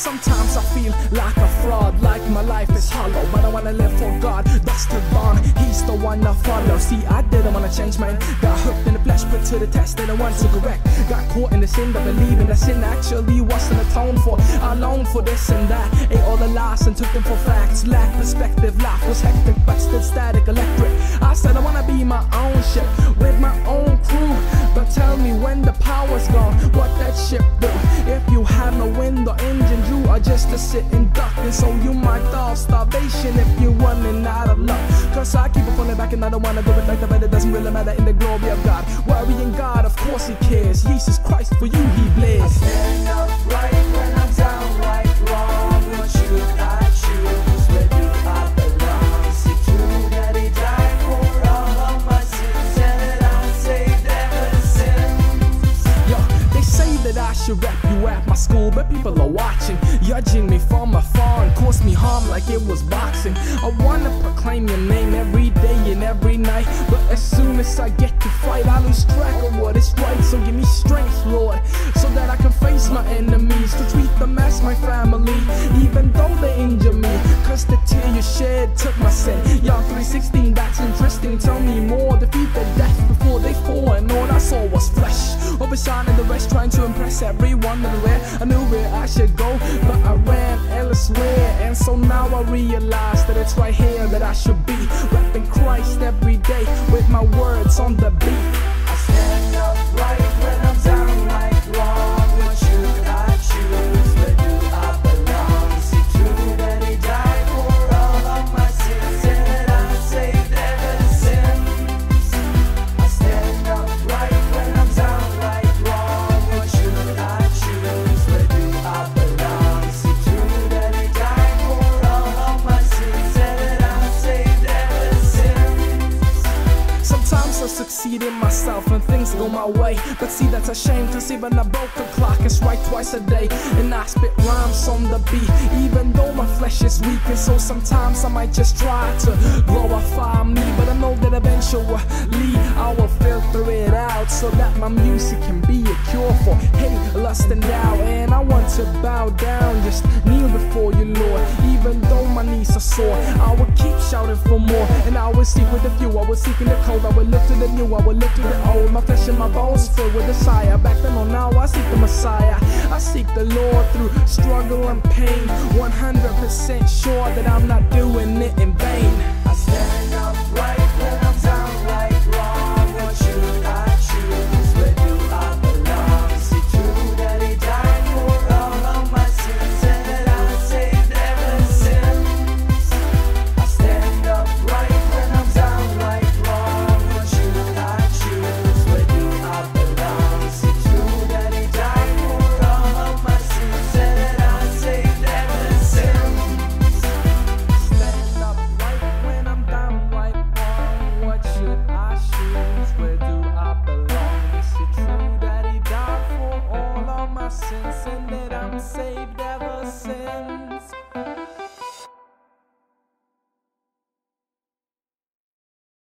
Sometimes I feel like a fraud, like my life is hollow, but I wanna live for God. That's the one, He's the one I follow. See, I didn't wanna change, man. Got hooked in the flesh, put to the test, didn't want to correct. Got caught in the sin, but believing that sin actually wasn't atoned for. I longed for this and that, ate all the lies and took them for facts. Lack perspective, life was hectic, but still static, electric. I said I wanna be my own ship, with my own crew. But tell me when the power's gone, what that ship do? If you have no wind or engine, you are just a sitting duck. And so you might thaw starvation if you're running out of luck. Cause I keep on falling back and I don't wanna do it like that, but it doesn't really matter in the glory of God. Worrying God, of course He cares. Jesus Christ, for you He blessed. I stand upright when I'm downright wrong. What should I choose? I should rap you at my school, but people are watching, judging me from afar and cause me harm like it was boxing. I wanna proclaim your name every day and every night, but as soon as I get to fight, I lose track of what is right. So give me strength, Lord, so that I can face my enemies, to treat them as my family, even though they injure me. Cause the tear you shed took my sin. John 3:16, that's interesting. Tell me more. Defeat the death before they fall, and all I saw was flesh, overshining the rest, trying to impress everyone everywhere. I knew where I should go, but I ran elsewhere. And so now I realize that it's right here that I should be, repping Christ every day with my words on the beat. I stand upright when I'm down like wrong. What should I choose? Where do I belong? Is it true that He died for all of my sins, and that I'm saved ever since? I stand upright when I'm down like wrong. What should I choose? Where do I belong? Is it true that He died for all of my sins, and that I'm saved ever since? Sometimes I succeed in myself and things go my way, but see that's a shame, cause even I broke the clock, it's right twice a day, and I spit rhymes on the beat, even though my flesh is weak. And so sometimes I might just try to glorify me, but I know that eventually I will filter it out, so that my music can be a cure for hate, lust and doubt. And I want to bow down, just kneel before you, Lord, even though my knees are sore. I will keep shouting for more, and I will seek with the few, I will seek in the cold, I will look to the new, I will look to the old. My flesh and my bones filled with desire, back then on now I seek the Messiah. I seek the Lord through struggle and pain, 100% sure that I'm not doing it in